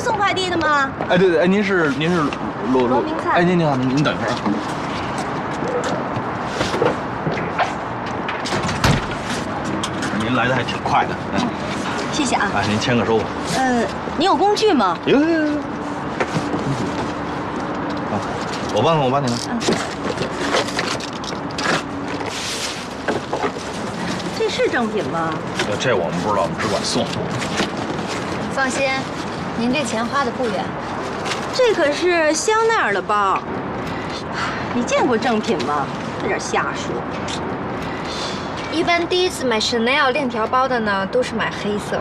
是送快递的吗？哎，对对，哎，您是罗明灿。哎，您好，您等一下。您来的还挺快的，哎，谢谢啊。哎，您签个收吧。你有工具吗？有。啊，我帮您。这是正品吗？这我们不知道，我们只管送。 放心，您这钱花的不远。这可是香奈儿的包，你见过正品吗？有点瞎说。一般第一次买 Chanel 链条包的呢，都是买黑色。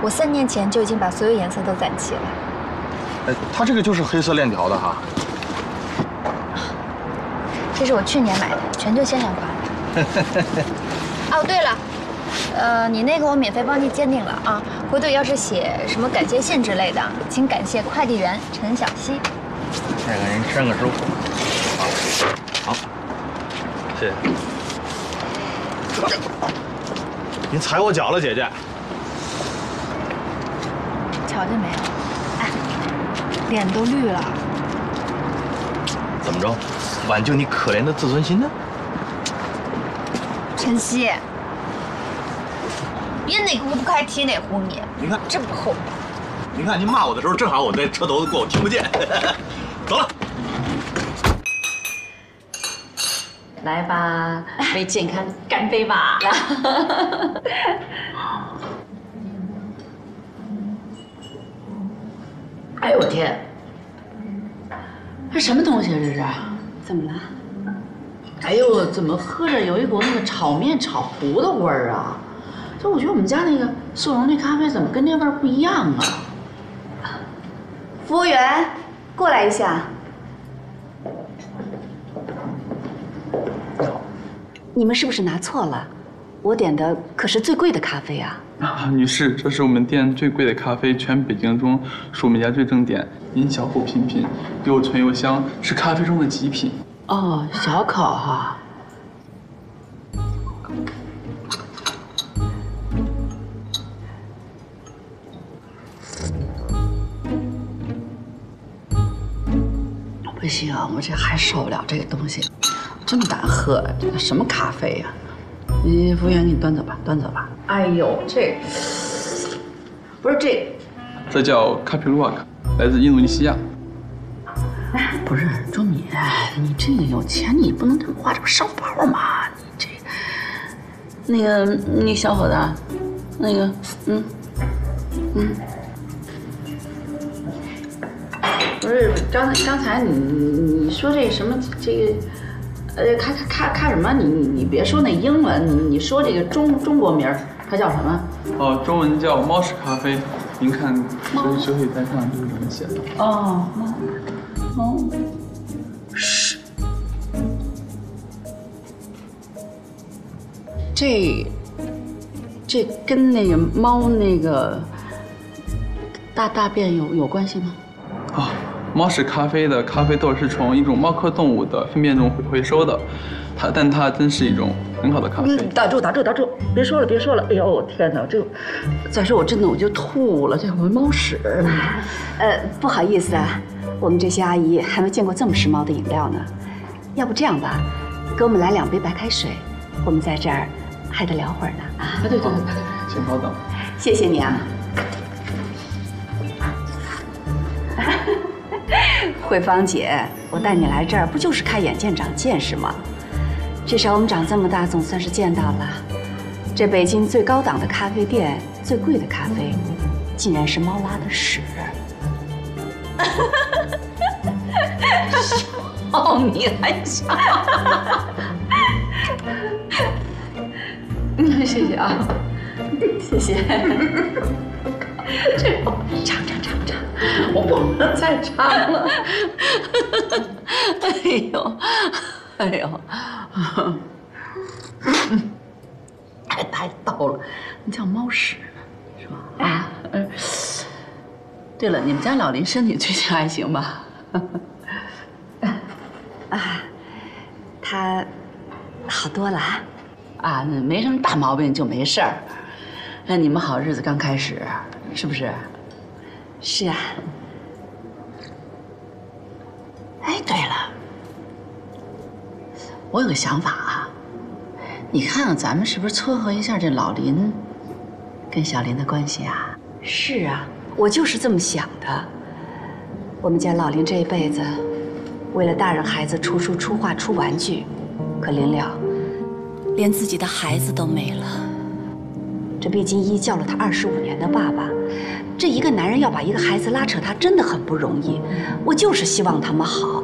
我3年前就已经把所有颜色都攒齐了。哎，它这个就是黑色链条的哈。这是我去年买的，全球限量款。哦，对了。 你那个我免费帮你鉴定了啊！回头要是写什么感谢信之类的，请感谢快递员陈小希。再给人签个收。好，谢谢。您踩我脚了，姐姐。瞧见没有？哎，脸都绿了。怎么着？挽救你可怜的自尊心呢？晨曦。 别哪壶不开提哪壶米，你看这不厚道。你看您骂我的时候，正好我在车头子过，我听不见。走了。来吧，为健康干杯吧！来。哎呦我天，这什么东西啊？这是？怎么了？哎呦，怎么喝着有一股那个炒面炒糊的味儿啊？ 就我觉得我们家那个速溶那咖啡怎么跟那味儿不一样啊？服务员，过来一下。你们是不是拿错了？我点的可是最贵的咖啡啊！啊，女士，这是我们店最贵的咖啡，全北京中属我们家最正点。您小口品品，又醇又香，是咖啡中的极品。哦，小口哈。 不行，我这还受不了这个东西，这么难喝，这什么咖啡呀？你服务员，给你端走吧，端走吧。哎呦，这不是这，这叫卡皮鲁瓦卡，来自印度尼西亚。不是周敏，你这个有钱你不能这么花，这不烧包吗？你这那个那小伙子，那个不是刚才你说这什么这个，看什么？你别说那英文，你说这个中国名儿，它叫什么？哦，中文叫猫屎咖啡。您看手写单上就是怎么写的？哦，猫屎。这跟那个猫那个大便有关系吗？啊。 猫屎咖啡的咖啡豆是从一种猫科动物的粪便中回收的，但它真是一种很好的咖啡。打住！别说了！哎呦，我天哪！这，再说我真的我就吐了，这闻猫屎。不好意思啊，我们这些阿姨还没见过这么时髦的饮料呢。要不这样吧，给我们来2杯白开水，我们在这儿还得聊会儿呢。啊，对，请稍等。谢谢你啊。 慧芳姐，我带你来这儿不就是开眼界、长见识吗？至少我们长这么大，总算是见到了这北京最高档的咖啡店、最贵的咖啡，竟然是猫拉的屎！笑，你还笑？谢谢啊，谢谢。这我尝。 我不能再唱了，哎呦，太逗了，你叫猫屎是吧？啊，对了，你们家老林身体最近还行吧？啊，他好多了啊，没什么大毛病就没事儿。那你们好日子刚开始，是不是？是啊。哎，对了，我有个想法啊，你看看咱们是不是撮合一下这老林跟小林的关系啊？是啊，我就是这么想的。我们家老林这一辈子，为了大人孩子出书、出画、出玩具，可临了，连自己的孩子都没了。 这毕金一叫了他25年的爸爸，这一个男人要把一个孩子拉扯大，真的很不容易。我就是希望他们好，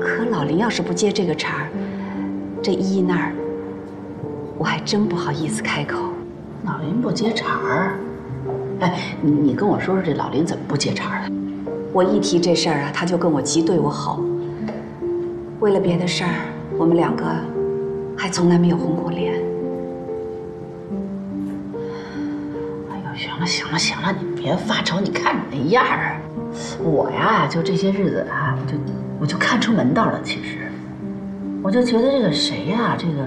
可老林要是不接这个茬儿，这依依那儿，我还真不好意思开口。老林不接茬儿？哎，你跟我说说这老林怎么不接茬儿？我一提这事儿啊，他就跟我急对我吼。为了别的事儿，我们两个还从来没有红过脸。 行了行了行了，你别发愁，你看你那样儿，我呀就这些日子啊，我就看出门道了。其实，我就觉得这个谁呀，这个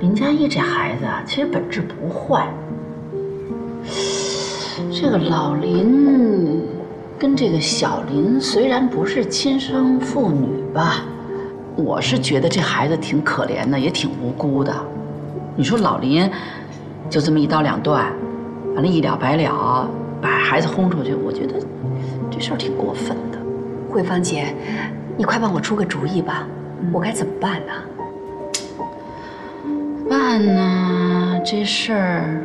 林佳一这孩子啊，其实本质不坏。这个老林跟这个小林虽然不是亲生父女吧，我是觉得这孩子挺可怜的，也挺无辜的。你说老林就这么一刀两断。 完了，一了百了，把孩子轰出去，我觉得这事儿挺过分的。慧芳姐，你快帮我出个主意吧，我该怎么办呢？办呢，这事儿，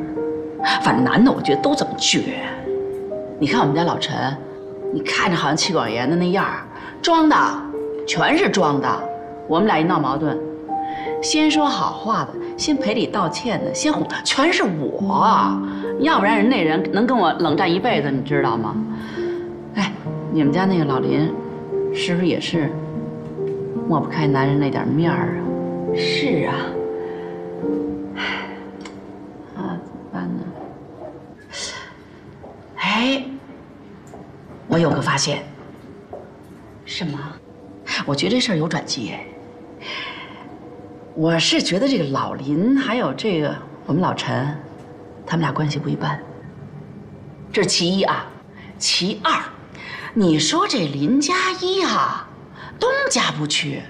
反正男的我觉得都这么倔。你看我们家老陈，你看着好像气管炎的那样，装的，全是装的。我们俩一闹矛盾，先说好话的，先赔礼道歉的，先哄，全是我。 要不然人那人能跟我冷战一辈子，你知道吗？哎，你们家那个老林，是不是也是抹不开男人那点面儿啊？是啊。啊，怎么办呢？哎，我有个发现。什么？我觉得这事儿有转机哎。我是觉得这个老林还有这个我们老陈。 他们俩关系不一般，这是其一啊。其二，你说这林佳一啊，东家不去，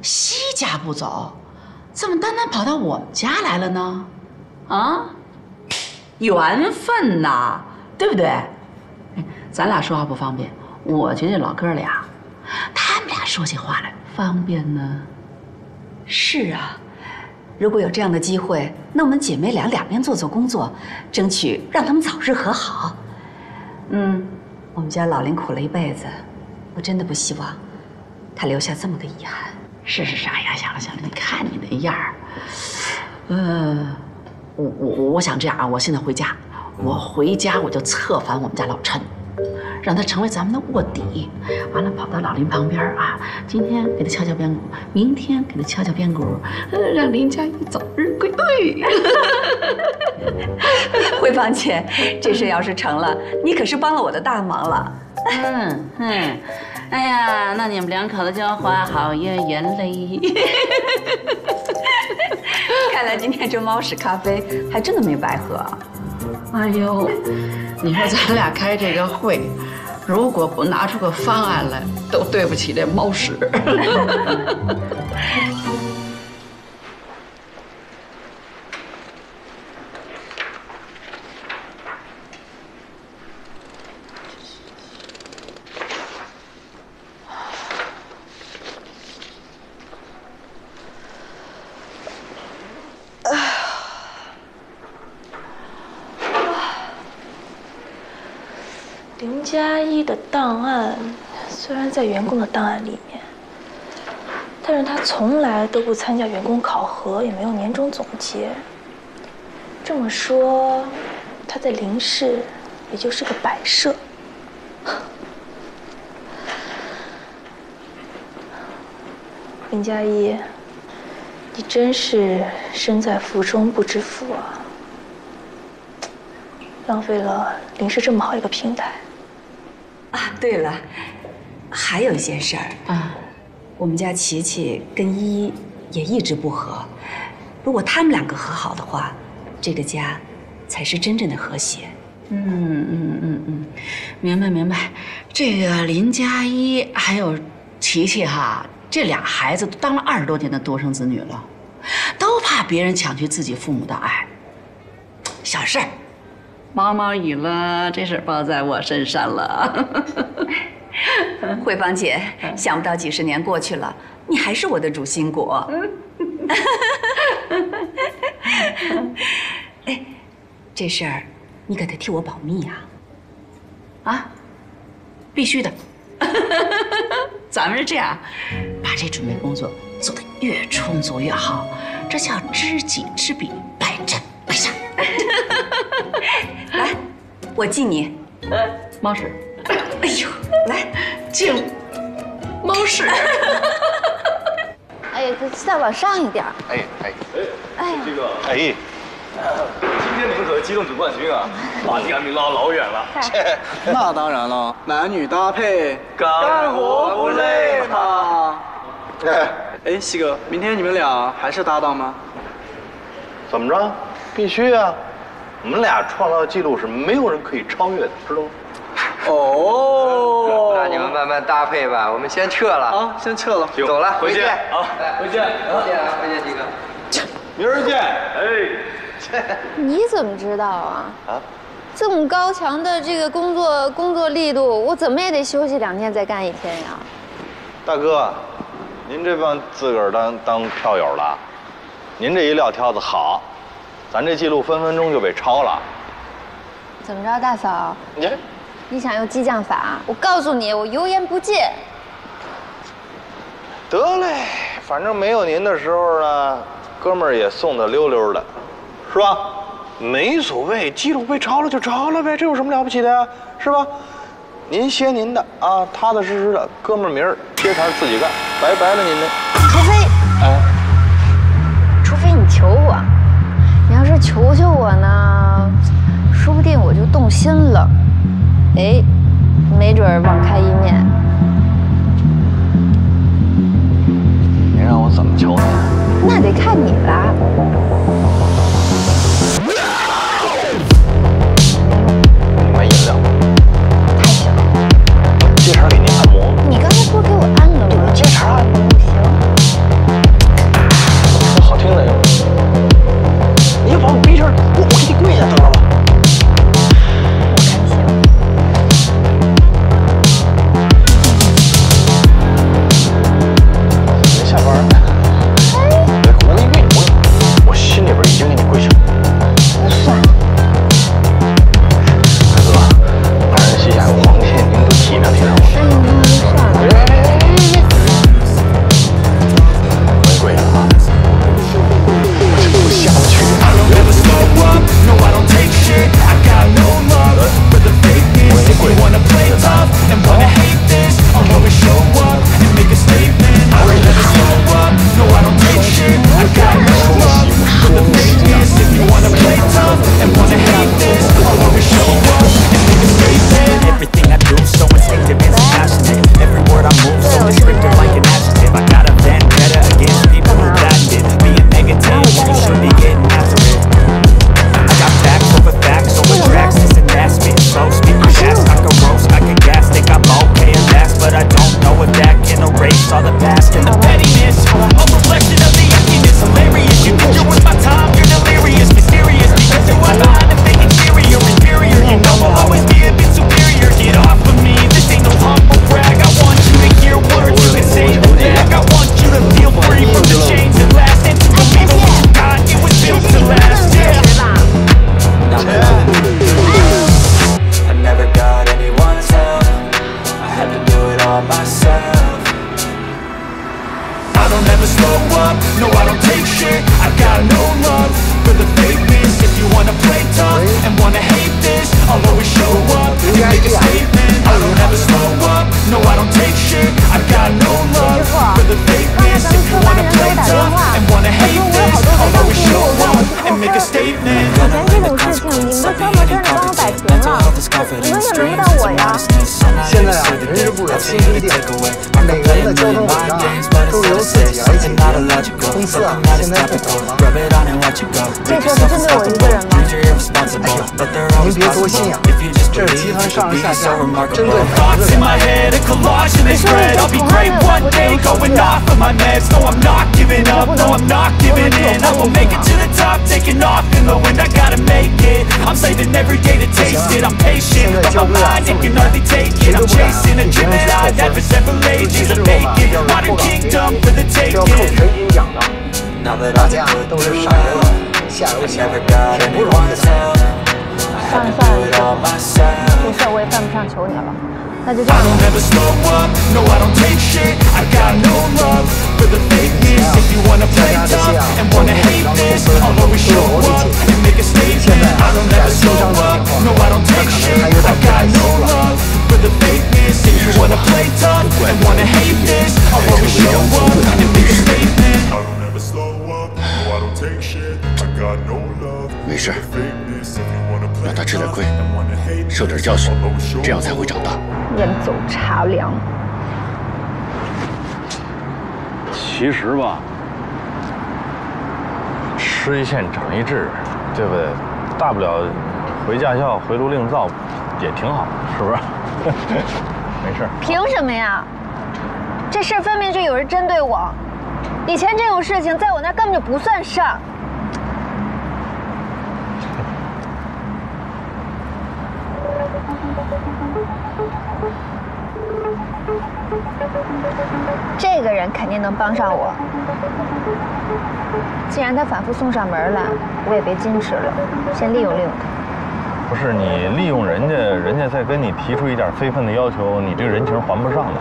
西家不走，怎么单单跑到我们家来了呢？啊，缘分呐，对不对？咱俩说话不方便，我觉得老哥俩，他们俩说起话来方便呢。是啊。 如果有这样的机会，那我们姐妹俩两边做做工作，争取让他们早日和好。嗯，我们家老林苦了一辈子，我真的不希望他留下这么个遗憾。是是是，哎呀，想了想了，你看你那样儿，我想这样啊，我现在回家，我回家我就策反我们家老陈。 让他成为咱们的卧底，完了跑到老林旁边啊！今天给他敲敲边鼓，明天给他敲敲边鼓，让林佳一早日归队。慧芳姐，这事要是成了，你可是帮了我的大忙了。嗯嗯，哎呀，那你们两口子就花好月圆嘞。看来今天这猫屎咖啡还真的没白喝啊。 哎呦，你说咱俩开这个会，如果不拿出个方案来，都对不起这猫屎。的档案虽然在员工的档案里面，但是他从来都不参加员工考核，也没有年终总结。这么说，他在林氏也就是个摆设。林佳一，你真是身在福中不知福啊！浪费了林氏这么好一个平台。 啊，对了，还有一件事儿啊，我们家琪琪跟依依也一直不和，如果他们两个和好的话，这个家才是真正的和谐。嗯嗯嗯嗯，明白明白。这个林佳一还有琪琪哈，这俩孩子都当了20多年的独生子女了，都怕别人抢去自己父母的爱。小事儿，毛毛雨了，这事包在我身上了。慧芳姐，想不到几十年过去了，你还是我的主心骨。哎，这事儿你可得替我保密啊！啊，必须的。咱们是这样，把这准备工作做得越充足越好，这叫知己知彼，百战百胜。来，我敬你，猫屎。哎呦，来敬猫屎。哎，再往上一点。哎哎哎，这个哎。 今天您可是机动组冠军啊，把第2名捞老远了。那当然了，男女搭配，干活不累嘛。哎，西哥，明天你们俩还是搭档吗？怎么着？必须啊！我们俩创造的记录是没有人可以超越的，知道吗？哦，那你们慢慢搭配吧，我们先撤了啊，先撤了，走了，回见啊，回见，回见啊，回见，西哥，明儿见，哎。 你怎么知道啊？啊，这么高强的这个工作力度，我怎么也得休息2天再干1天呀。大哥，您这帮自个儿当票友了，您这一撂挑子好，咱这记录分分钟就被超了。怎么着，大嫂？你想用激将法？我告诉你，我油盐不进。得嘞，反正没有您的时候呢，哥们儿也送得溜溜的。 是吧？没所谓，记录被抄了就抄了呗，这有什么了不起的呀？是吧？您歇您的啊，踏踏实实的，哥们儿明儿接茬自己干，拜拜了您嘞。除非你求我，你要是求我呢，说不定我就动心了。哎，没准网开一面。您让我怎么求你？那得看你啦。 你们也轮不到我呀！现在啊，人是不远天是近，每个人的交通轨道都是由自己来起决。公司啊，现在不走了。这事不针对我一个人吗？哎呦，您别多心呀，这是集团上上下下针对每个人。 I'm chasing a dream that I've had for several ages. I'm making modern kingdom for the taking. Now that I've put through hell, I never got anyone to tell. I had to do it all myself. 没事，我也犯不上求你了，那就这样吧。I don't ever slow up, no, I don't take shit. I've got no love for the fakeness. If you wanna play tough and wanna hate this, I'll always show up and make a statement. I don't ever slow up, no, I don't take shit. I've got no love. The fakeness. If you wanna play tough and wanna hate this, I'll always show up and make a statement. I don't ever slow up, no, I don't take shit. I got no love. 没事，让他吃点亏，受点教训，这样才会长大。人走茶凉。其实吧，吃一堑长一智，对不对？大不了回驾校回炉另造，也挺好，是不是？ 没事，凭什么呀？这事儿分明就有人针对我。以前这种事情在我那根本就不算事儿。这个人肯定能帮上我。既然他反复送上门来，我也别矜持了，先利用利用他。 不是你利用人家，人家再跟你提出一点非分的要求，你这个人情还不上的。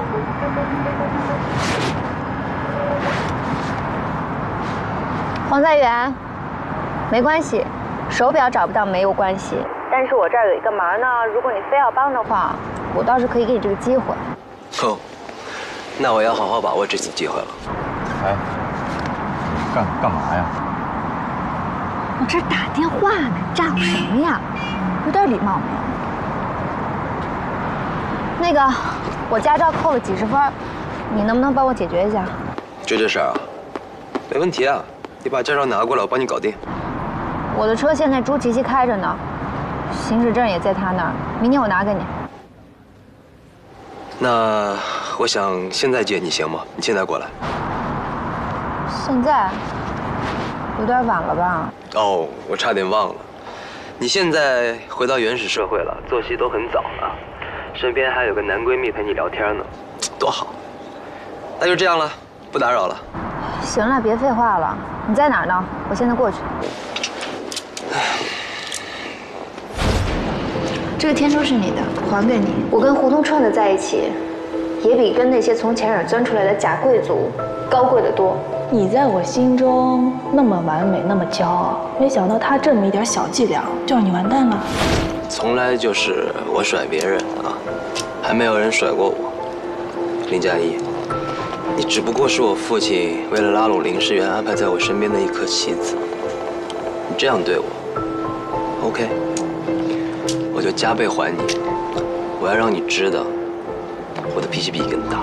黄在元，没关系，手表找不到没有关系，但是我这儿有一个忙呢，如果你非要帮的话，我倒是可以给你这个机会。哦，那我要好好把握这次机会了。哎，干嘛呀？我这打电话呢，咋有什么呀？ 有点礼貌没有？那个，我驾照扣了90分，你能不能帮我解决一下？就这事儿啊？没问题啊，你把驾照拿过来，我帮你搞定。我的车现在朱琪琪开着呢，行驶证也在他那儿，明天我拿给你。那我想现在借你行吗？你现在过来。现在？有点晚了吧？哦，我差点忘了。 你现在回到原始社会了，作息都很早了，身边还有个男闺蜜陪你聊天呢，多好。那就这样了，不打扰了。行了，别废话了。你在哪儿呢？我现在过去。这个天珠是你的，还给你。我跟胡同串的在一起，也比跟那些从钱眼钻出来的假贵族高贵得多。 你在我心中那么完美，那么骄傲，没想到他这么一点小伎俩就让你完蛋了。从来就是我甩别人啊，还没有人甩过我。林佳怡，你只不过是我父亲为了拉拢林世元安排在我身边的一颗棋子。你这样对我 ，OK， 我就加倍还你。我要让你知道，我的脾气比你更大。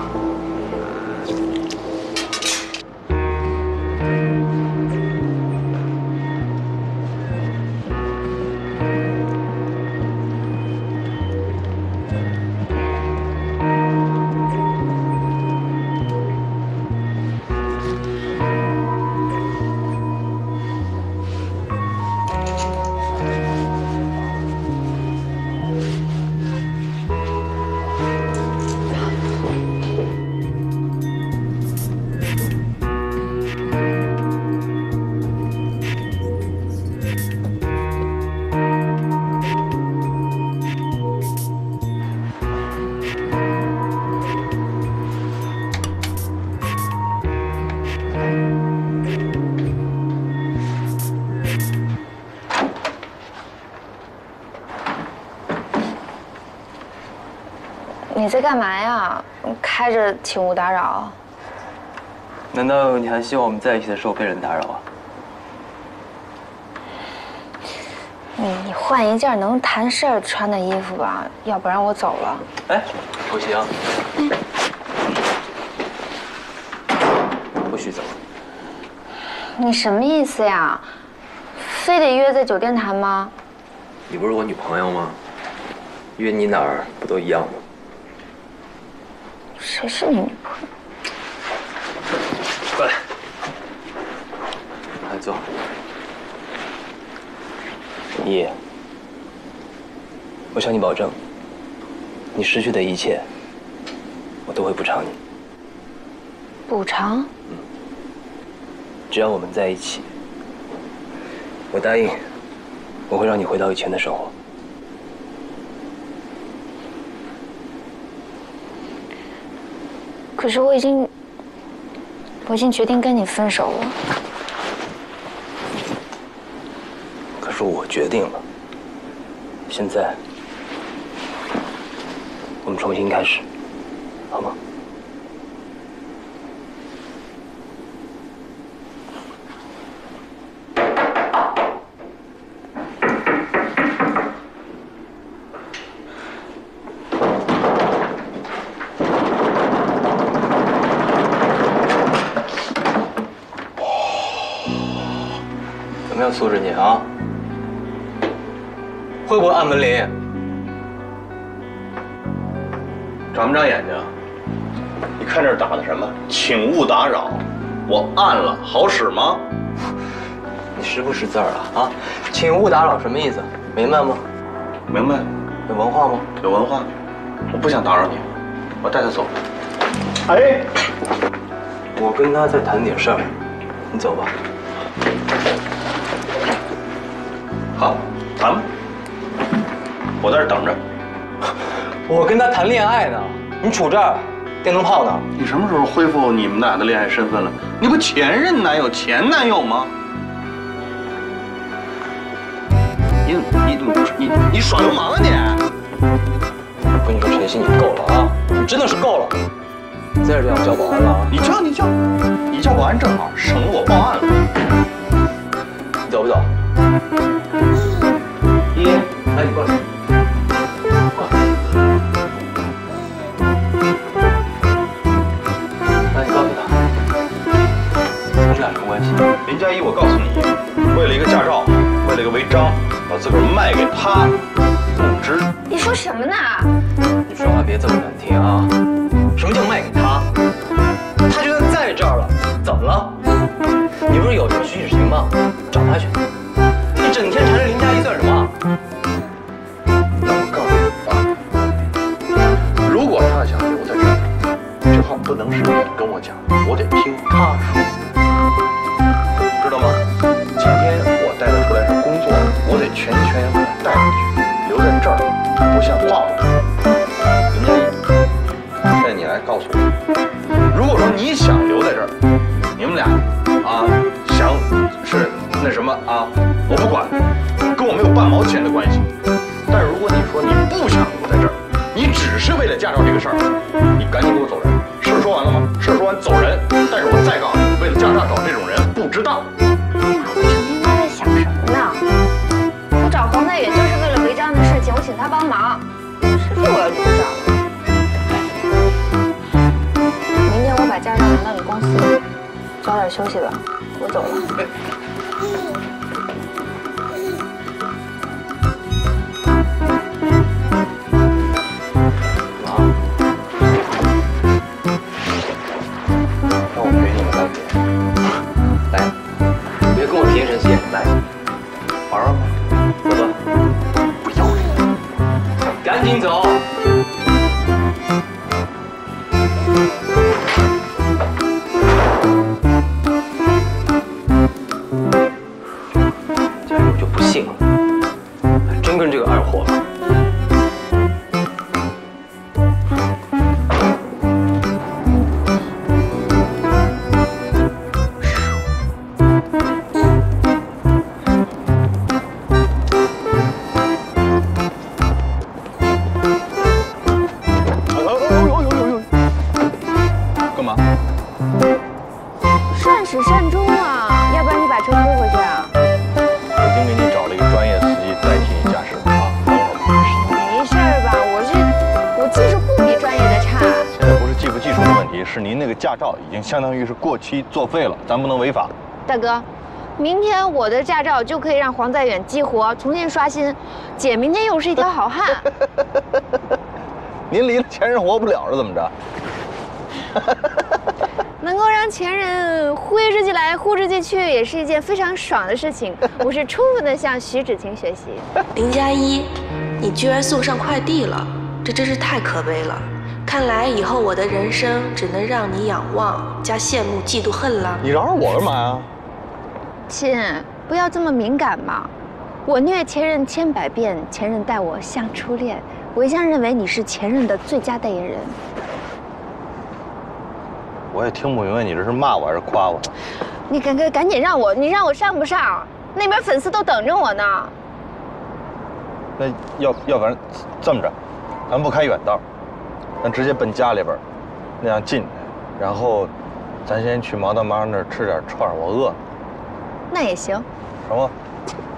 你在干嘛呀？开着，请勿打扰。难道你还希望我们在一起的时候被人打扰啊？你换一件能谈事儿穿的衣服吧，要不然我走了。哎，不行，不许走。你什么意思呀？非得约在酒店谈吗？你不是我女朋友吗？约你哪儿不都一样吗？谁是你女朋友？过来，来坐。 依依，我向你保证，你失去的一切，我都会补偿你。补偿？嗯。只要我们在一起，我答应，我会让你回到以前的生活。可是我已经决定跟你分手了。 是我决定了。现在，我们重新开始，好吗？有没有阻止你啊？ 会不会按门铃？长不长眼睛？你看这打的什么？请勿打扰！我按了，好使吗？你识不识字啊？啊，请勿打扰什么意思？明白吗？明白。有文化吗？有文化。我不想打扰你，我带他走。哎，我跟他再谈点事儿，你走吧。好，谈吧。 我在这等着，我跟他谈恋爱呢，你杵这儿，电灯泡呢？你什么时候恢复你们俩的恋爱身份了？你不前任男友、前男友吗？你耍流氓啊你！我跟你说，晨曦，你够了啊！你真的是够了，你再这样叫保安了啊！你叫保安正好，省得我报案了。你走不走？依依，来你过来。 林佳怡，我告诉你，为了一个驾照，为了一个违章，把自个儿卖给他，不值。你说什么呢？你说话别这么难听啊！什么叫卖给他？他就算在这儿了，怎么了？你不是有什么虚指情吗？找他去！你整天缠着林佳怡算什么？那我告诉你啊，如果他想留在这儿，这话不能是你跟我讲，我得听他说。 知道吗？今天我带他出来是工作，我得全心全意把他带回去。留在这儿不像话。林佳怡，现在你来告诉我，如果说你想留在这儿，你们俩啊想是那什么啊，我不管，跟我没有半毛钱的关系。但如果你说你不想留在这儿，你只是为了驾照这个事儿，你赶紧给我走人。事说完了吗？事说完走人。但是我再告诉你，为了驾照找这种人不值当。 请他帮忙，谁说我要留着？明天我把驾照拿到你公司，早点休息吧，我走了。让我陪你们干点，来，别跟我提神仙，来，玩玩吧。 赶紧走！技术不比专业的差。现在不是技不技术的问题，是您那个驾照已经相当于是过期作废了，咱不能违法。大哥，明天我的驾照就可以让黄在远激活，重新刷新。姐明天又是一条好汉。您离了前任活不了了，怎么着？能够让前任挥之即来呼之即去，也是一件非常爽的事情。我是充分的向徐芷晴学习。0+1，你居然送上快递了，这真是太可悲了。看来以后我的人生只能让你仰望加羡慕、嫉妒、恨了。你饶了我干嘛呀？亲，不要这么敏感嘛。我虐前任千百遍，前任待我像初恋。我一向认为你是前任的最佳代言人。 我也听不明白你这是骂我还是夸我？你赶紧让我，你让我上不上？那边粉丝都等着我呢。那要不然这么着，咱不开远道，咱直接奔家里边，那样近。然后，咱先去毛大妈那儿吃点串，我饿了。那也行。什么？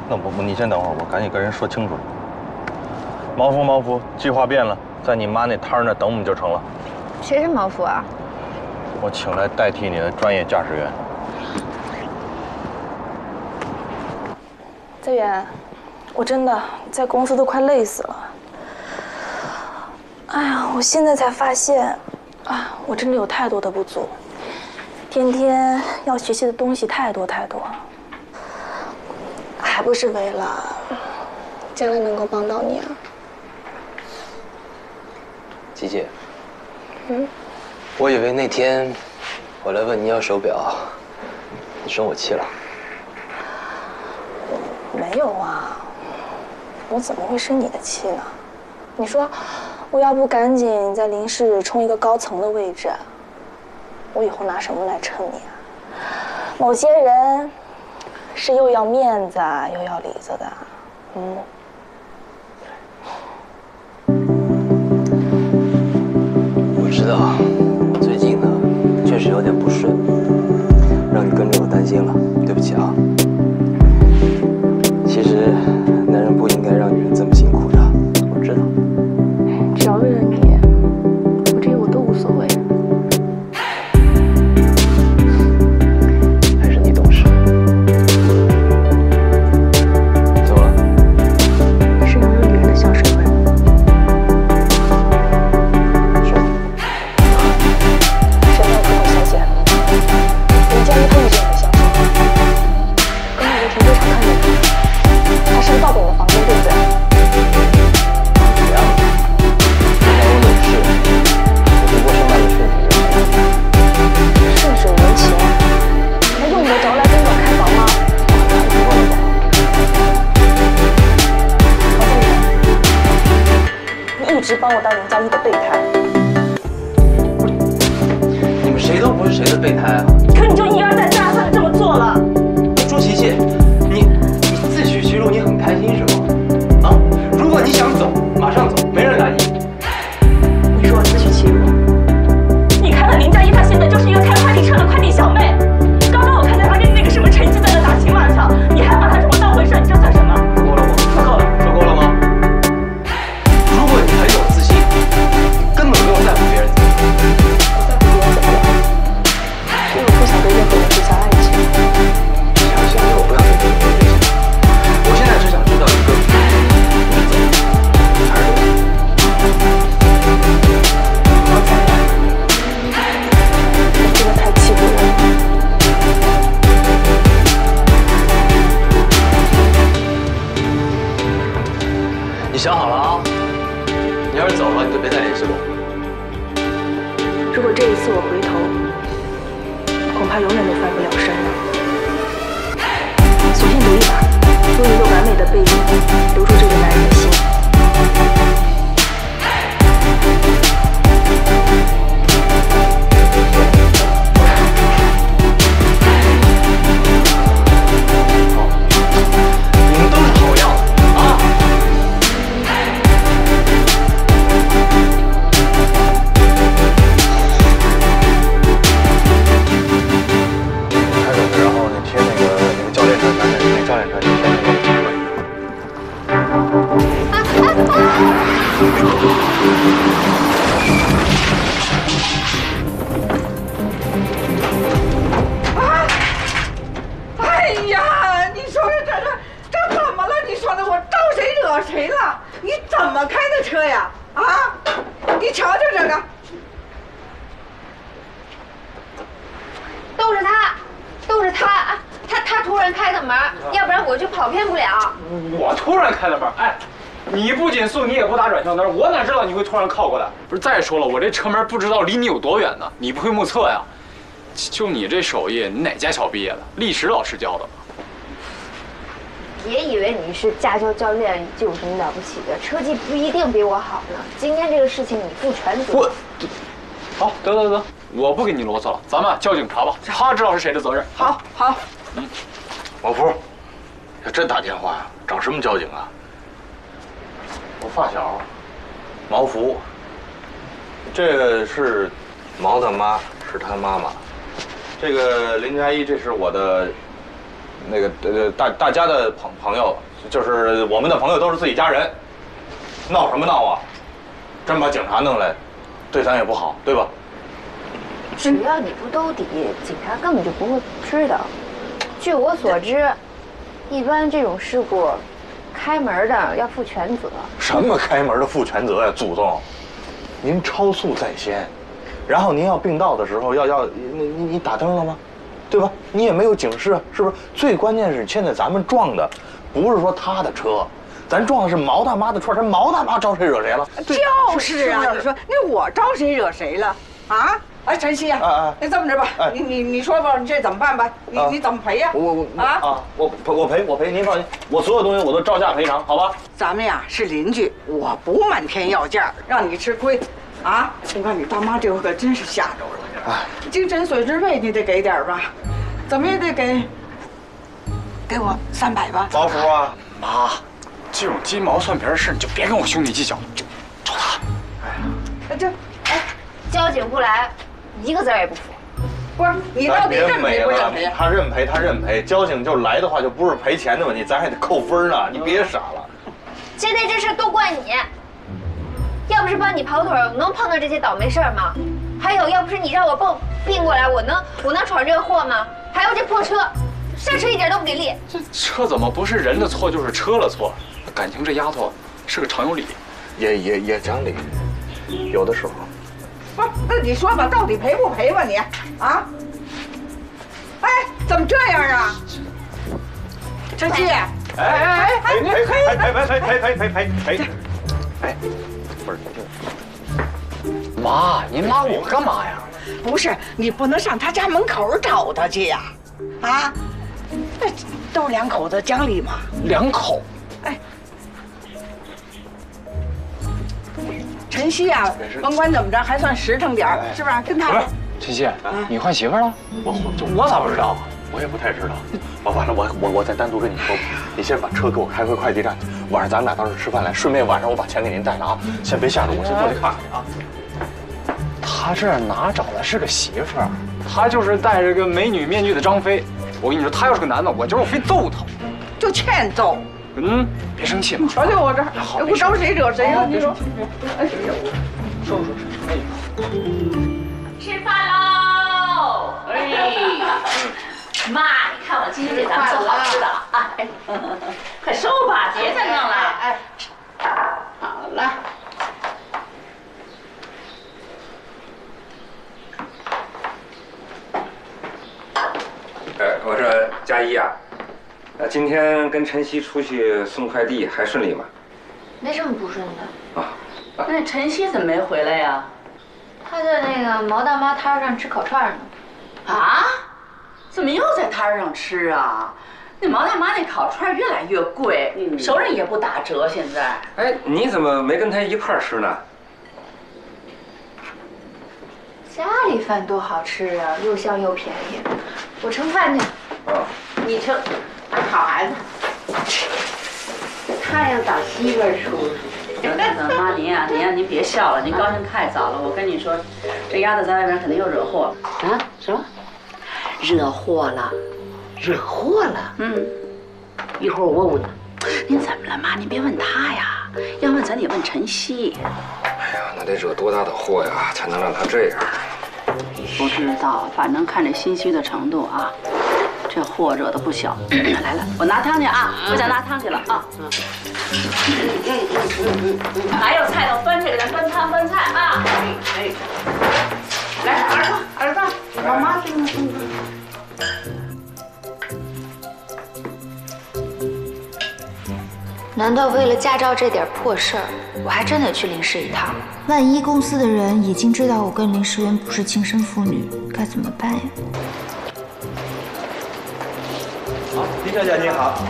那不，你先等会儿，我赶紧跟人说清楚。毛福，计划变了，在你妈那摊儿那等我们就成了。谁是毛福啊？ 我请来代替你的专业驾驶员。在远，我真的在公司都快累死了。哎呀，我现在才发现，啊，我真的有太多的不足，天天要学习的东西太多，还不是为了将来能够帮到你啊，吉姐。嗯。 我以为那天我来问你要手表，你生我气了。没有啊，我怎么会生你的气呢？你说，我要不赶紧在林氏冲一个高层的位置，我以后拿什么来衬你啊？某些人是又要面子又要里子的，嗯。 是有点不顺，让你跟着我担心了，对不起啊。其实男人不应该让女人这么辛苦的，我知道。只要为了你，我这些我都无所谓。还是你懂事。怎么了？是有没有女人的小手腕？ 帮我当0+1的备胎，你们谁都不是谁的备胎啊！可你就一而再、再而三的这么做了。朱琪琪，你自取其辱，你很开心是吗？啊！如果你想走，马上走，没人拦你。你说我自取其辱？你看看0+1，她现在就是一个开快递车的快递小妹。刚刚我看见她跟那个什么陈曦在那打情骂俏，你还把她这么当回事，你这算什么？够了，说够了吗？ 想好了啊！你要是走了，你就别再联系我。如果这一次我回头，恐怕永远都翻不了身了。索性赌一把，用一个完美的背影留住这个男人的心。啊！哎呀，你说说这怎么了？你说的我招谁惹谁了？你怎么开的车呀？啊！你瞧瞧这个，都是他，都是他。 他突然开的门，要不然我就跑偏不了。我突然开的门，哎，你不紧速，你也不打转向灯，我哪知道你会突然靠过来？不是，再说了，我这车门不知道离你有多远呢，你不会目测呀？就你这手艺，你哪驾校毕业的？历史老师教的。别以为你是驾校教练就有什么了不起的，车技不一定比我好呢。今天这个事情你负全责。我，好，得得得，我不跟你啰嗦了，咱们叫警察吧，他知道是谁的责任。好，好。 嗯，老夫，要真打电话呀，找什么交警啊？我发小，毛福。这个是毛他妈，是他妈妈。这个林佳一，这是我的那个大家的朋友，就是我们的朋友都是自己家人，闹什么闹啊？真把警察弄来，对咱也不好，对吧？只要你不兜底，警察根本就不会知道。 据我所知，一般这种事故，开门的要负全责。什么开门的负全责呀，祖宗！您超速在先，然后您要并道的时候要你打灯了吗？对吧？你也没有警示，是不是？最关键是现在咱们撞的，不是说他的车，咱撞的是毛大妈的车，这毛大妈招谁惹谁了？就是啊，你说那我招谁惹谁了啊？ 哎，晨曦呀，那这么着吧，你说吧，你这怎么办吧？你怎么赔呀？我赔，您放心，我所有东西我都照价赔偿，好吧？咱们呀是邻居，我不满天要价，让你吃亏，啊！我看你大妈这回可真是吓着了，哎，精神损失费你得给点吧，怎么也得给我300吧。老虎啊，妈，这种鸡毛蒜皮的事你就别跟我兄弟计较，就找他。哎呀，这，哎，交警不来。 一个字也不服，不是你到底认赔不认赔？他认赔，他认赔。交警就来的话，就不是赔钱的问题，咱还得扣分呢。你别傻了。现在这事都怪你，要不是帮你跑腿，我能碰到这些倒霉事儿吗？还有，要不是你让我蹦并过来，我能闯这个祸吗？还有这破车，刹车一点都不给力。这车怎么不是人的错就是车的错？感情这丫头是个常有理，也讲理，有的时候。 不是，那你说吧，到底赔不赔吧你？啊？哎，怎么这样啊？晨曦，哎，赔！哎，不是，妈，您拉我干嘛呀？不是，你不能上他家门口找他去呀？啊？那都是两口子，讲理嘛。两口？哎。 晨曦啊，甭管怎么着，还算实诚点儿，是吧？跟他不是晨曦，你换媳妇了？我咋不知道啊？我也不太知道。完了，我再单独跟你说吧。你先把车给我开回快递站去，晚上咱们俩到时候吃饭来，顺便晚上我把钱给您带了啊。先别吓着我，先过去看看去啊。他这哪找的是个媳妇儿？他就是戴着个美女面具的张飞。我跟你说，他要是个男的，我就让我非揍他，就欠揍。 嗯，别生气嘛！瞧瞧我这，我招谁惹谁了？你说，哎，收拾，吃饭喽！哎呀，妈，你看我今天给咱们做好吃的了啊！哎，快收吧，别再弄了。哎，好了。我说佳一啊。 那今天跟晨曦出去送快递还顺利吗？没什么不顺的啊。那晨曦怎么没回来呀？他在那个毛大妈摊上吃烤串呢。啊？怎么又在摊上吃啊？那毛大妈那烤串越来越贵，熟人也不打折现在。哎，你怎么没跟他一块儿吃呢？家里饭多好吃啊，又香又便宜。我盛饭去。啊，你盛。 好孩子，他要找媳妇儿出去。妈，您别笑了，您高兴太早了。我跟你说，这丫头在外面肯定又惹祸了啊！什么？惹祸了？惹祸了？嗯。一会儿我问问他。您怎么了，妈？您别问他呀，要问咱得问晨曦。哎呀，那得惹多大的祸呀，才能让他这样？不知道，反正看这心虚的程度啊，这祸惹的不小。来了，我拿汤去啊，我想拿汤去了啊。还有菜都分这个，咱分汤分菜啊。哎，来，儿子，我妈给你。难道为了驾照这点破事儿，我还真得去林氏一趟？万一公司的人已经知道我跟林诗媛不是亲生父女，该怎么办呀？好，林小姐您好。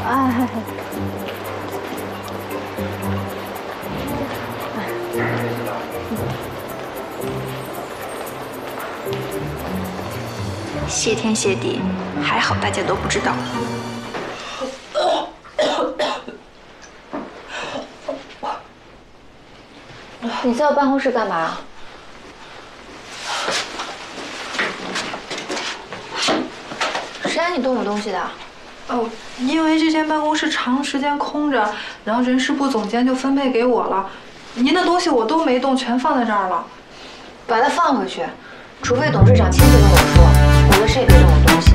哎，谢天谢地，还好大家都不知道。 你在我办公室干嘛啊？谁让你动我东西的？哦，因为这间办公室长时间空着，然后人事部总监就分配给我了。您的东西我都没动，全放在这儿了。把它放回去，除非董事长亲自跟我说，否则谁也别动我东西。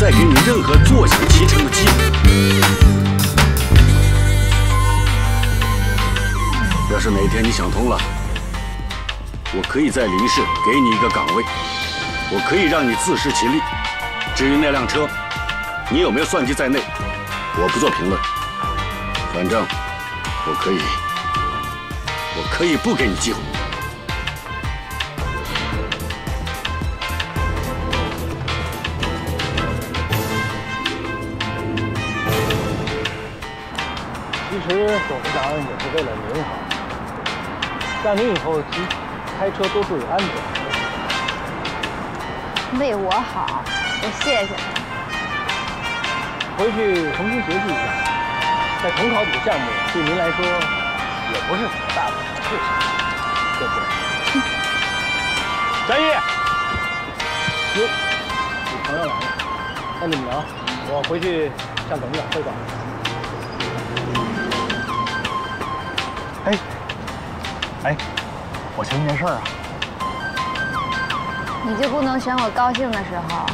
再给你任何坐享其成的机会。是哪天你想通了，我可以在林氏给你一个岗位，我可以让你自食其力。至于那辆车，你有没有算计在内，我不做评论。反正我可以不给你机会。 其实董事长也是为了您好，让您以后开车多注意安全。为我好，我谢谢他。回去重新学习一下，再重考几个项目，对您来说也不是什么大不了的事情，对不对？张毅，哟，你朋友来了，那你们聊，我回去向董事长汇报。 哎，我想一件事啊，你就不能选我高兴的时候？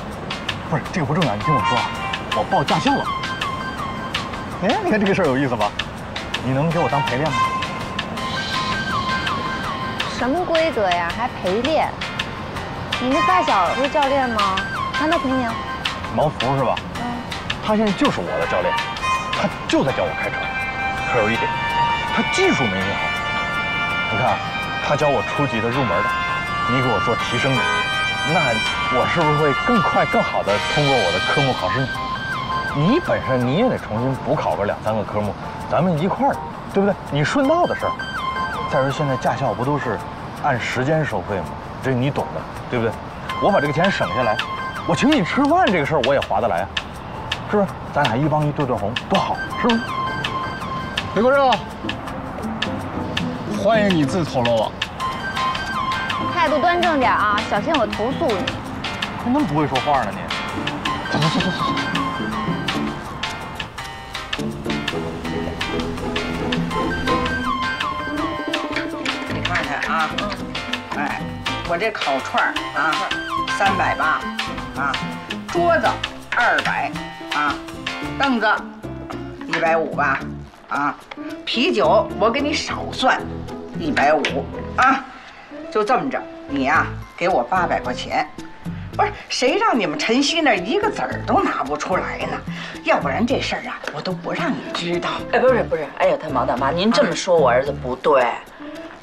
不是，这个不重要，你听我说，我报驾校了。哎，你看这个事儿有意思吧？你能给我当陪练吗？什么规格呀？还陪练？你那发小不是教练吗？让他陪你啊。毛福是吧？嗯。他现在就是我的教练，他就在教我开车。可有一点，他技术没你好。 你看，他教我初级的、入门的，你给我做提升的，那我是不是会更快、更好的通过我的科目考试呢？你本身你也得重新补考个2、3个科目，咱们一块儿，对不对？你顺道的事儿。再说现在驾校不都是按时间收费吗？这你懂的，对不对？我把这个钱省下来，我请你吃饭这个事儿我也划得来啊，是不是？咱俩一帮一对对红，多好，是不是？没过热。 欢迎你自投罗网，态度端正点啊，小心我投诉你。你那么不会说话呢你？走走走走。你看看啊，哎，我这烤串啊，380啊，桌子200啊，凳子150吧啊，啤酒我给你少算。 150啊，就这么着，你呀、啊、给我800块钱，不是谁让你们晨曦那一个子儿都拿不出来呢？要不然这事儿啊，我都不让你知道。哎，不是，哎呀，他毛大妈，您这么说我儿子不对，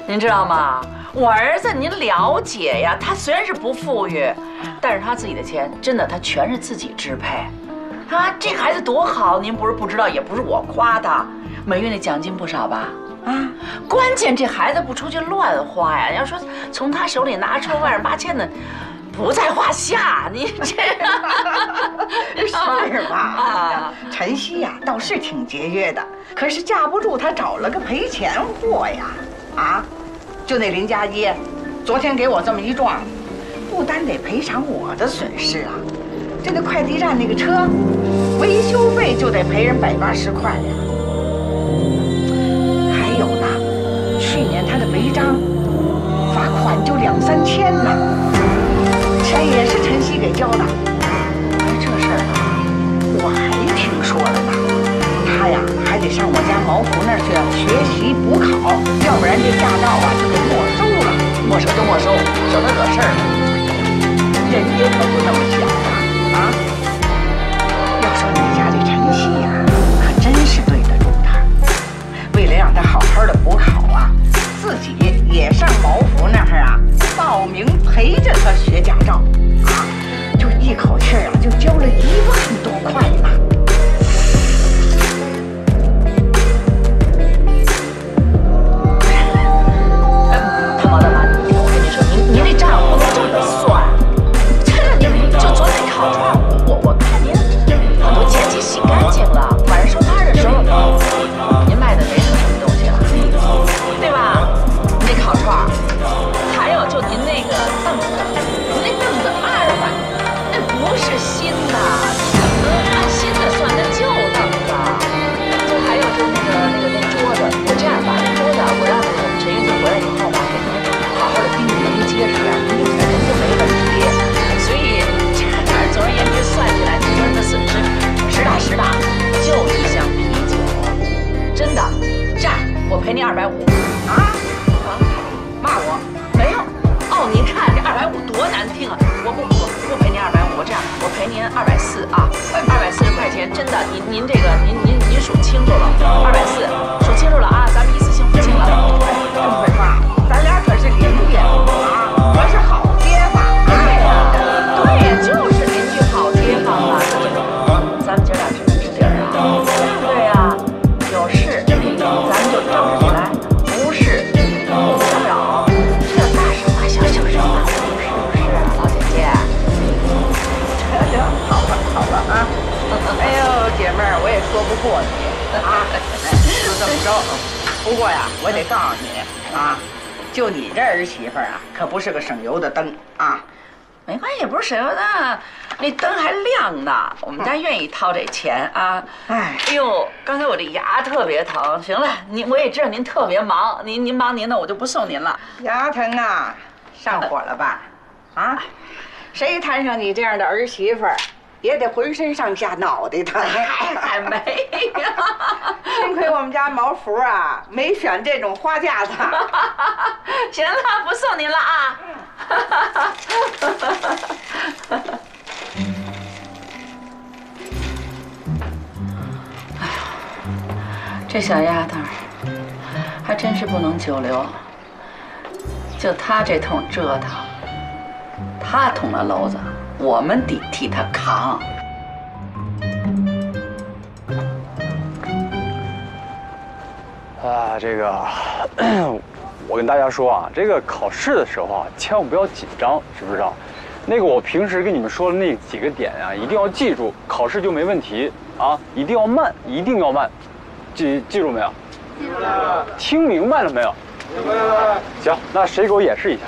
您知道吗？我儿子您了解呀，他虽然是不富裕，但是他自己的钱真的他全是自己支配。啊，这个孩子多好，您不是不知道，也不是我夸他，每月那奖金不少吧？ 啊，关键这孩子不出去乱花呀！要说从他手里拿出28000的，不在话下。你这是吧？啊，晨曦呀，倒是挺节约的，可是架不住他找了个赔钱货呀！啊，就那林佳一，昨天给我这么一撞，不单得赔偿我的损失啊，就那快递站那个车，维修费就得赔人180块呀。 违章罚款就2、3千呢，钱也是晨曦给交的。哎，这事儿啊，我还听说了呢。他呀，还得上我家毛福那儿去学习补考，要不然这驾照啊就给没收了。没收就没收，省得惹事儿了。人家可不那么想的啊！要说你家这晨曦呀，可真是对得住他。为了让他好好的补考啊。 自己也上毛福那儿啊，报名陪着他学驾照，啊，就一口气啊，就交了1万多块呢。他毛大妈，我跟你说，您这账不能这么算，真的，您就昨天烤串，我看您很多钱就洗干净了，晚上收摊的时候，您卖的没什么。 10大10大，就一箱啤酒，真的，这样我赔你250啊。四啊，240块钱，真的，您这个您数清楚了，240，数清楚了啊，咱们一次性付清了。哎，这么回话，咱俩可是邻居啊，可是好街坊。对呀，对呀，就是邻居好街坊啊。咱们姐俩知根知底儿啊。对呀，有事咱们就正起来，无事不打扰。这大事化小，小事化无，是不是，老姐姐？好吧，好吧啊。哎呦，姐妹儿，我也说不过你。 啊，就这么着。不过呀，我得告诉你啊，就你这儿媳妇儿啊，可不是个省油的灯啊。没关系，也不是省油的，那灯还亮呢。我们家愿意掏这钱啊。哎，哎呦，刚才我这牙特别疼。行了，我也知道您特别忙，您忙您的，我就不送您了。牙疼啊，上火了吧？啊，谁摊上你这样的儿媳妇儿？ 也得浑身上下脑袋疼，还没呀！幸亏我们家毛福啊，没选这种花架子。行了，不送您了啊！哎呀，这小丫头还真是不能久留，就她这通折腾，她捅了娄子。 我们得替他扛。啊，这个，我跟大家说啊，这个考试的时候啊，千万不要紧张，知不知道？那个我平时跟你们说的那几个点啊，一定要记住，考试就没问题啊！一定要慢，一定要慢，记住没有？记住了。听明白了没有？明白了。行，那谁给我演示一下？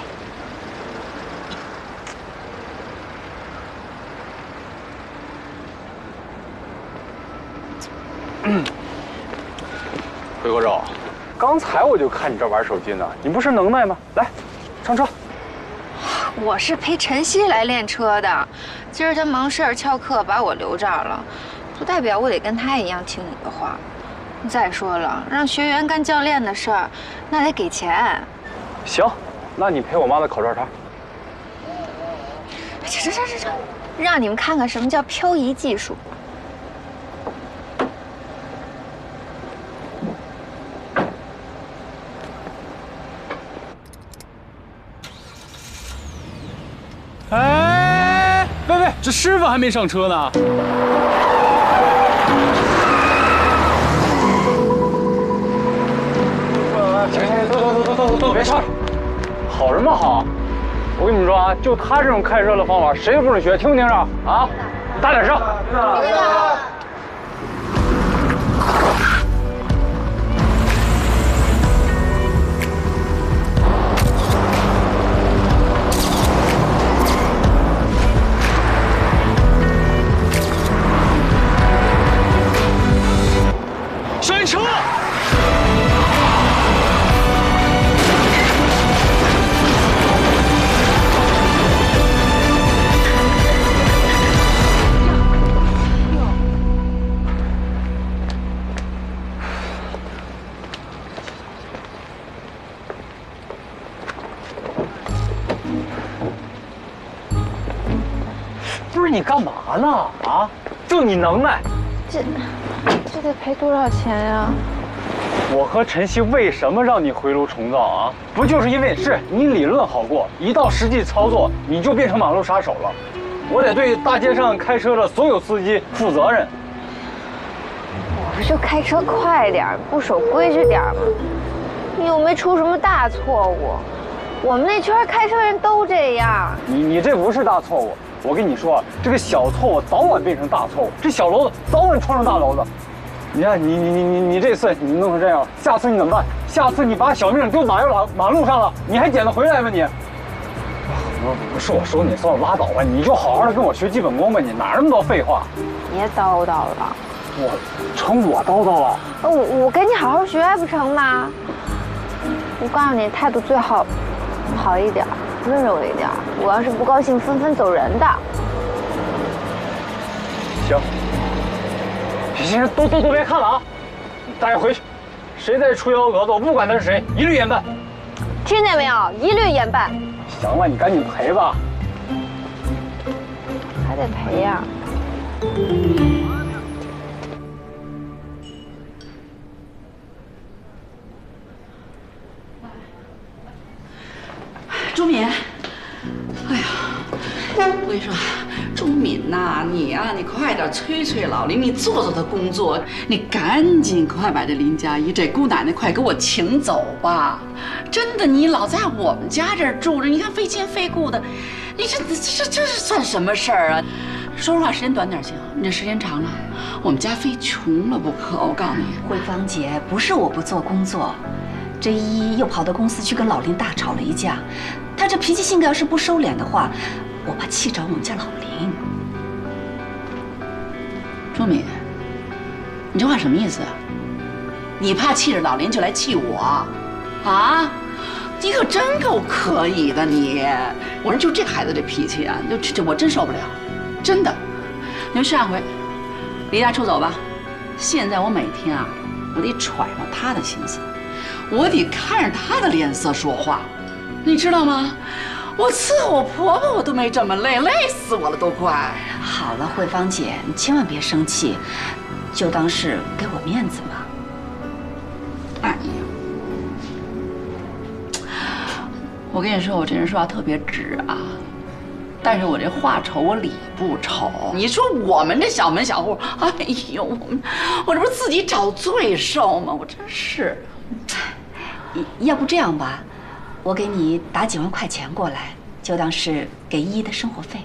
回国照，刚才我就看你这玩手机呢，你不是能耐吗？来，上车。我是陪晨曦来练车的，今儿他忙事儿翘课把我留这儿了，不代表我得跟他一样听你的话。再说了，让学员干教练的事儿，那得给钱。行，那你陪我妈妈烤串摊。这，让你们看看什么叫漂移技术。 哎，喂，这师傅还没上车呢。走，别吵吵，好什么好？我跟你们说啊，就他这种看热闹方法，谁也不准学，听不听着啊？大点声！别打！你干嘛呢？啊，就你能耐，这得赔多少钱呀？我和晨曦为什么让你回炉重造啊？不就是因为是你理论好过，一到实际操作你就变成马路杀手了。我得对大街上开车的所有司机负责任。我不就开车快点，不守规矩点吗？你又没出什么大错误，我们那圈开车人都这样。你这不是大错误。 我跟你说，这个小错误早晚变成大错误，这小娄子早晚撞上大娄子。你看，你这次你弄成这样，下次你怎么办？下次你把小命丢马路上了，你还捡得回来吗你？不是我说你，算了，拉倒吧，你就好好的跟我学基本功吧，你哪那么多废话？别叨叨了，我成我叨叨了？我给你好好学不成吗？我告诉你，态度最好，好一点。 温柔一点，我要是不高兴，纷纷走人的。行，行，都别看了啊！大家回去，谁再出幺蛾子，我不管他是谁，一律严办。听见没有？一律严办。行了，你赶紧赔吧。还得赔呀。钟敏，哎呀，我跟你说，钟敏呐，你快点催老林，你做做他工作，你赶紧快把这林佳怡这姑奶奶快给我请走吧！真的，你老在我们家这儿住着，你看非亲非故的，你这是算什么事儿啊？说实话，时间短点行，你这时间长了，我们家非穷了不可。我告诉你，慧芳姐，不是我不做工作。 这依依又跑到公司去跟老林大吵了一架，他这脾气性格要是不收敛的话，我怕气着我们家老林。钟敏，你这话什么意思啊？你怕气着老林就来气我，啊？你可真够可以的你！我说就这孩子这脾气啊，就我真受不了，真的。你说下回离家出走吧。现在我每天啊，我得揣摩他的心思。 我得看着她的脸色说话，你知道吗？我伺候我婆婆我都没这么累，累死我了都快。好了，慧芳姐，你千万别生气，就当是给我面子嘛。二姨，我跟你说，我这人说话特别直啊，但是我这话丑，我理不丑。你说我们这小门小户，哎呦，我这不是自己找罪受吗？我真是。 要不这样吧，我给你打几万块钱过来，就当是给依依的生活费。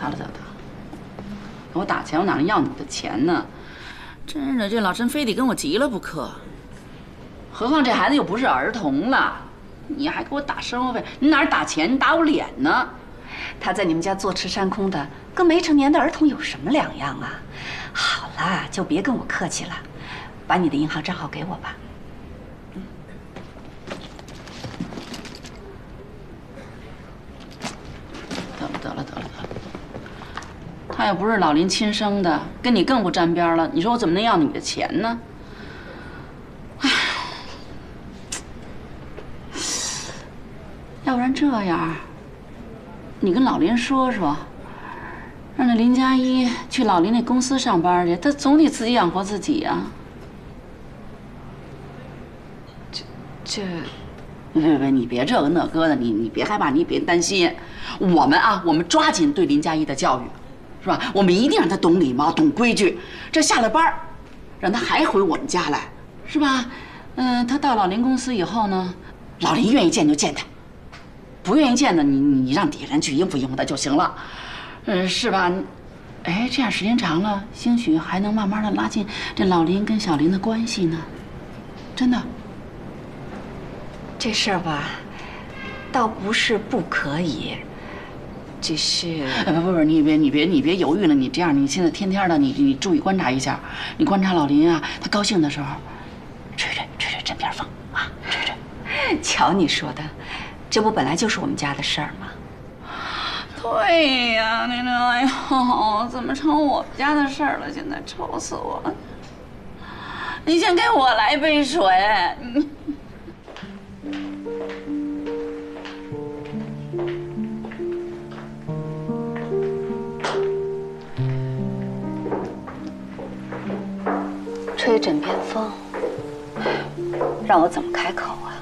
得了，我打钱，我哪能要你的钱呢？真是的，这老陈非得跟我急了不可。何况这孩子又不是儿童了，你还给我打生活费？你哪打钱？你打我脸呢？他在你们家坐吃山空的，跟没成年的儿童有什么两样啊？好了，就别跟我客气了，把你的银行账号给我吧。 得了，他又不是老林亲生的，跟你更不沾边了。你说我怎么能要你的钱呢？哎，要不然这样，你跟老林说说，让那林佳怡去老林那公司上班去，她总得自己养活自己呀。这。 别，你别这个那个的，你别害怕，你别担心。我们抓紧对林佳怡的教育，是吧？我们一定让她懂礼貌、懂规矩。这下了班儿，让她还回我们家来，是吧？她到老林公司以后呢，老林愿意见就见她，不愿意见呢，你让底下人去应付应付她就行了，是吧？哎，这样时间长了，兴许还能慢慢的拉近这老林跟小林的关系呢，真的。 这事儿吧，倒不是不可以，只是……哎，不，你别犹豫了。你这样，你现在天天的，你注意观察一下，你观察老林啊，他高兴的时候，吹枕边风啊，吹。瞧你说的，这不本来就是我们家的事儿吗？对呀，那哎呦，怎么成我们家的事儿了？现在愁死我了！你先给我来杯水。 吹枕边风，让我怎么开口啊？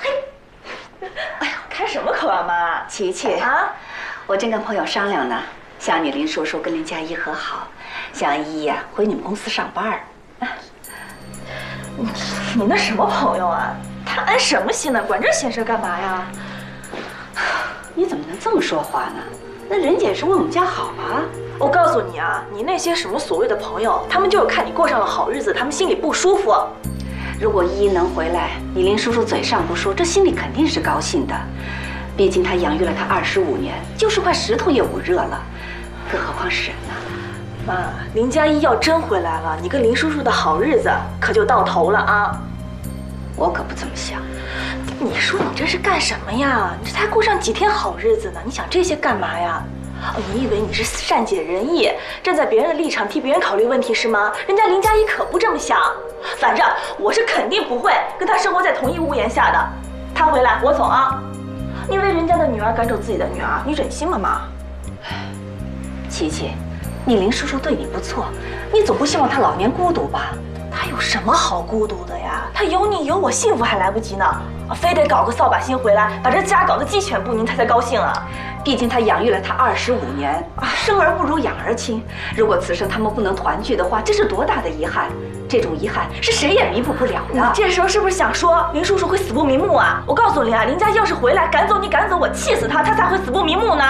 哎呦，开什么口啊，妈！琪琪啊，我正跟朋友商量呢，想你林叔叔跟林佳怡和好，想让依依啊回你们公司上班。你那什么朋友啊？他安什么心呢？管这闲事干嘛呀？ 你怎么能这么说话呢？那人家也是为我们家好啊！我告诉你啊，你那些什么所谓的朋友，他们就是看你过上了好日子，他们心里不舒服。如果依依能回来，你林叔叔嘴上不说，这心里肯定是高兴的。毕竟他养育了她25年，就是块石头也捂热了，更何况是人呢？妈，林佳怡要真回来了，你跟林叔叔的好日子可就到头了啊！我可不这么想。 你说你这是干什么呀？你这才过上几天好日子呢，你想这些干嘛呀？哦，你以为你是善解人意，站在别人的立场替别人考虑问题是吗？人家林佳怡可不这么想。反正我是肯定不会跟她生活在同一屋檐下的。她回来我走啊！你为人家的女儿赶走自己的女儿，你忍心吗，妈？琪琪，你林叔叔对你不错，你总不希望他老年孤独吧？他有什么好孤独的呀？他有你有我，幸福还来不及呢，非得搞个扫把星回来，把这家搞得鸡犬不宁，他才高兴啊！毕竟他养育了他25年啊，生儿不如养儿亲。如果此生他们不能团聚的话，这是多大的遗憾！这种遗憾是谁也弥补不了的。你这时候是不是想说林叔叔会死不瞑目啊？我告诉你啊，林家要是回来赶走你，赶走我，气死他，他才会死不瞑目呢。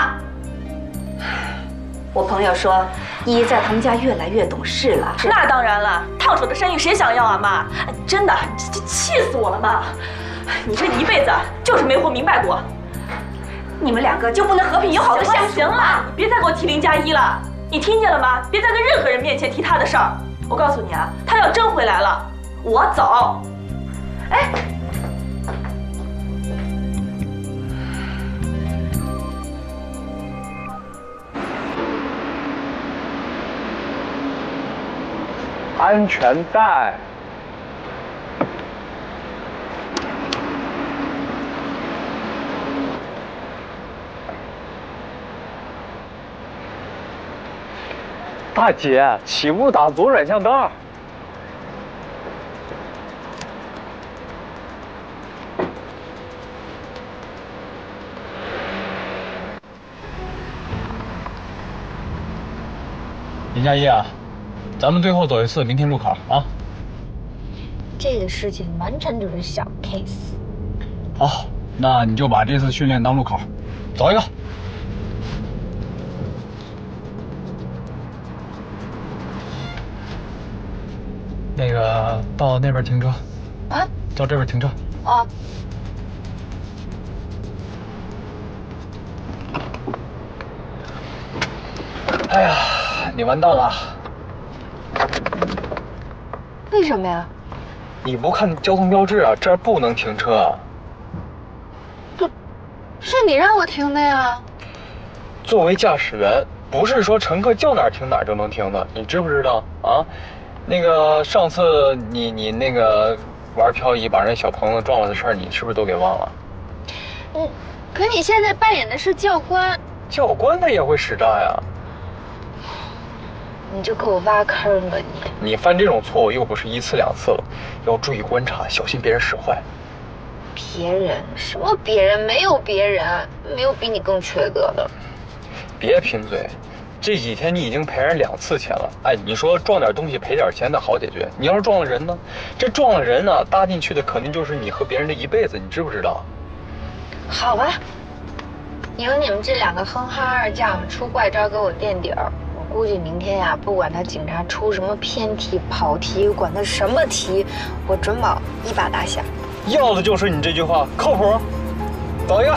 我朋友说，依依在他们家越来越懂事了。那当然了，烫手的山芋谁想要啊，妈？真的，这气死我了，妈！你这一辈子就是没活明白过。你们两个就不能和平友好的相处？行了，你别再给我提林佳一了，你听见了吗？别再跟任何人面前提他的事儿。我告诉你啊，他要真回来了，我走。哎。 安全带。大姐，起步打左转向灯。林佳一啊。 咱们最后走一次明天路口啊！这个事情完全就是小 case。好，那你就把这次训练当路口，走一个。那个到那边停车。啊？到这边停车。啊。 哎呀，你完蛋了！ 为什么呀？你不看交通标志啊，这儿不能停车啊。不，是你让我停的呀。作为驾驶员，不是说乘客叫哪儿停哪儿就能停的，你知不知道啊？那个上次你那个玩漂移把人小朋友撞了的事儿，你是不是都给忘了？嗯，可你现在扮演的是教官。教官他也会使诈呀。 你就给我挖坑吧你！你犯这种错误又不是一次两次了，要注意观察，小心别人使坏。别人？什么别人？没有别人，没有比你更缺德的。别贫嘴，这几天你已经赔人2次钱了。哎，你说撞点东西赔点钱那好解决，你要是撞了人呢？这撞了人呢，搭进去的肯定就是你和别人的一辈子，你知不知道？好吧，有你们这两个哼哈二将出怪招给我垫底儿。 估计明天呀，不管他警察出什么偏题、跑题，管他什么题，我准保一把打响。要的就是你这句话，靠谱。走一个。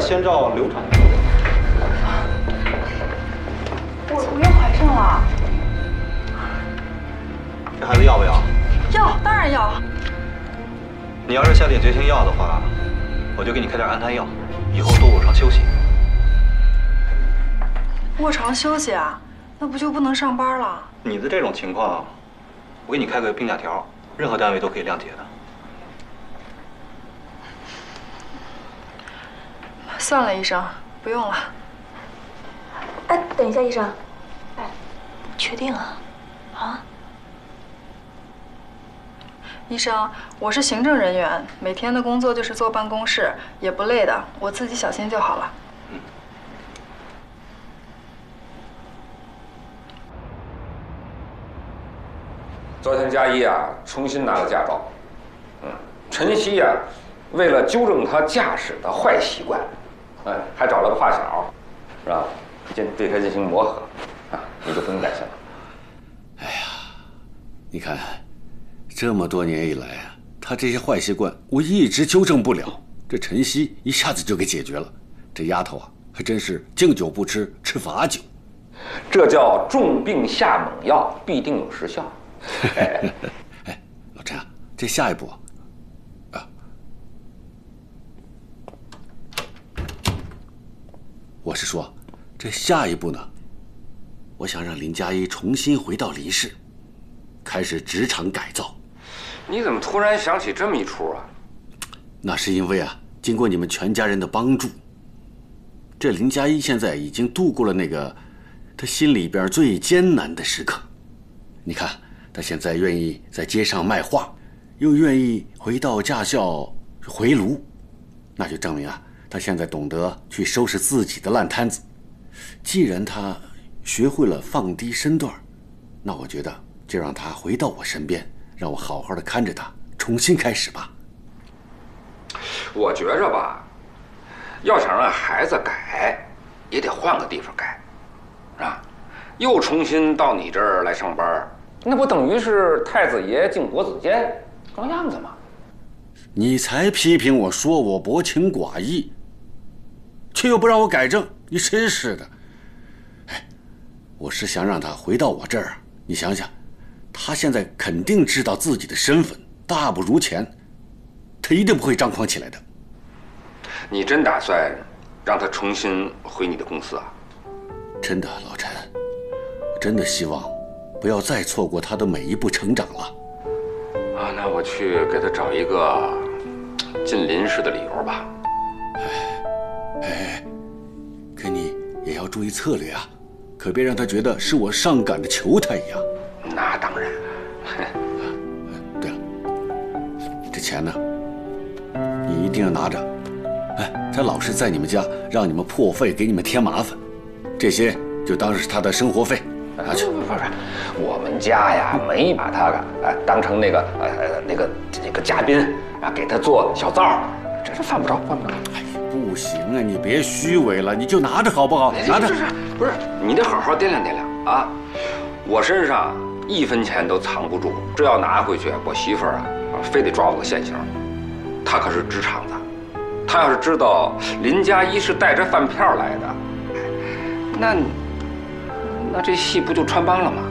先兆流产，我又怀上了。这孩子要不要？要，当然要。你要是下点绝情药的话，我就给你开点安胎药，以后多卧床休息。卧床休息啊？那不就不能上班了？你的这种情况，我给你开个病假条，任何单位都可以谅解的。 算了，医生，不用了。哎，等一下，医生，哎，确定啊？啊？医生，我是行政人员，每天的工作就是坐办公室，也不累的，我自己小心就好了。嗯。昨天佳一啊，重新拿了驾照。嗯，晨曦呀，为了纠正他驾驶的坏习惯。 哎，还找了个发小，是吧？对他进行磨合，啊，你就不用担心了。哎呀，你看，这么多年以来啊，他这些坏习惯我一直纠正不了，这晨曦一下子就给解决了。这丫头啊，还真是敬酒不吃吃罚酒，这叫重病下猛药，必定有时效。哎，老陈啊，这下一步啊。 我是说，这下一步呢？我想让林佳一重新回到林氏，开始职场改造。你怎么突然想起这么一出啊？那是因为啊，经过你们全家人的帮助，这林佳一现在已经度过了那个他心里边最艰难的时刻。你看，他现在愿意在街上卖画，又愿意回到驾校回炉，那就证明啊。 他现在懂得去收拾自己的烂摊子。既然他学会了放低身段，那我觉得就让他回到我身边，让我好好的看着他，重新开始吧。我觉着吧，要想让孩子改，也得换个地方改，啊，又重新到你这儿来上班，那不等于是太子爷进国子监装样子吗？你才批评我说我薄情寡义。 却又不让我改正，你真是的！哎，我是想让他回到我这儿啊。你想想，他现在肯定知道自己的身份，大不如前，他一定不会张狂起来的。你真打算让他重新回你的公司啊？真的，老陈，我真的希望不要再错过他的每一步成长了。啊，那我去给他找一个进林氏的理由吧。哎。 哎，可你也要注意策略啊，可别让他觉得是我上赶着求他一样。那当然。对了，这钱呢，你一定要拿着。哎，他老是在你们家让你们破费，给你们添麻烦，这些就当是他的生活费，拿去。不，我们家呀没把他当成那个那个嘉宾啊，给他做小灶，这是犯不着，犯不着。 不行啊！你别虚伪了，你就拿着好不好？拿着，不是你得好好掂量掂量啊！我身上一分钱都藏不住，这要拿回去，我媳妇儿啊，非得抓我个现行。她可是知场子，她要是知道林佳一是带着饭票来的，那这戏不就穿帮了吗？